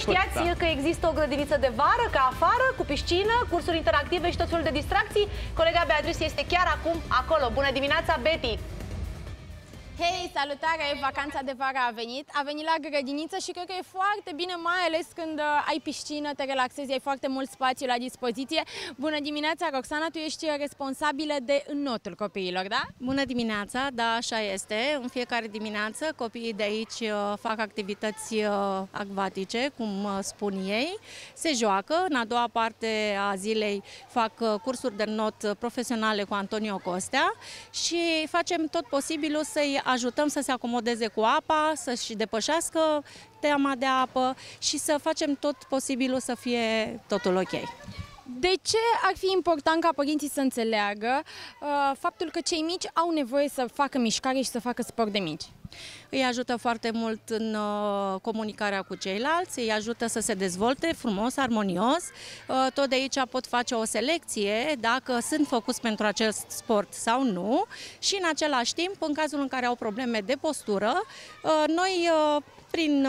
Știați că există o grădiniță de vară, ca afară, cu piscină, cursuri interactive și tot felul de distracții. Colega Beatrice este chiar acum acolo. Bună dimineața, Betty! Hei, salutare! Vacanța de vară a venit. A venit la grădiniță și cred că e foarte bine, mai ales când ai piscină, te relaxezi, ai foarte mult spațiu la dispoziție. Bună dimineața, Roxana! Tu ești responsabilă de înnotul copiilor, da? Bună dimineața! Da, așa este. În fiecare dimineață copiii de aici fac activități acvatice, cum spun ei. Se joacă. În a doua parte a zilei fac cursuri de înot profesionale cu Antonio Costea și facem tot posibilul să-i ajutăm să se acomodeze cu apa, să-și depășească teama de apă și să facem tot posibilul să fie totul ok. De ce ar fi important ca părinții să înțeleagă faptul că cei mici au nevoie să facă mișcare și să facă sport de mici? Îi ajută foarte mult în comunicarea cu ceilalți, îi ajută să se dezvolte frumos, armonios. Tot de aici pot face o selecție dacă sunt făcuți pentru acest sport sau nu și în același timp, în cazul în care au probleme de postură, noi prin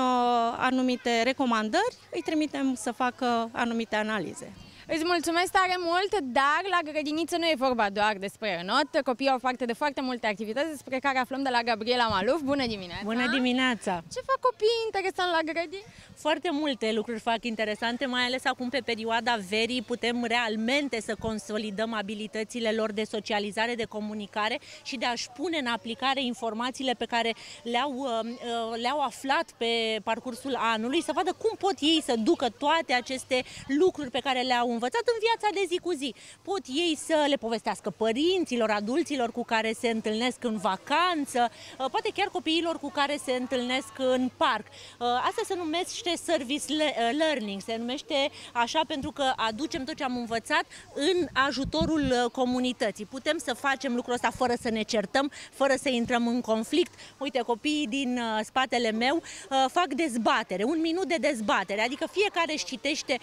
anumite recomandări îi trimitem să facă anumite analize. Îți mulțumesc tare mult, dar la grădiniță nu e vorba doar despre înot. Copiii au parte de foarte multe activități despre care aflăm de la Gabriela Maluf. Bună dimineața! Bună dimineața! Ce fac copiii interesant la grădini? Foarte multe lucruri fac interesante, mai ales acum pe perioada verii putem realmente să consolidăm abilitățile lor de socializare, de comunicare și de a-și pune în aplicare informațiile pe care le-au aflat pe parcursul anului, să vadă cum pot ei să ducă toate aceste lucruri pe care le-au învățat în viața de zi cu zi. Pot ei să le povestească părinților, adulților cu care se întâlnesc în vacanță, poate chiar copiilor cu care se întâlnesc în parc. Asta se numește service learning, se numește așa pentru că aducem tot ce am învățat în ajutorul comunității. Putem să facem lucrul ăsta fără să ne certăm, fără să intrăm în conflict. Uite, copiii din spatele meu fac dezbatere, un minut de dezbatere, adică fiecare își citește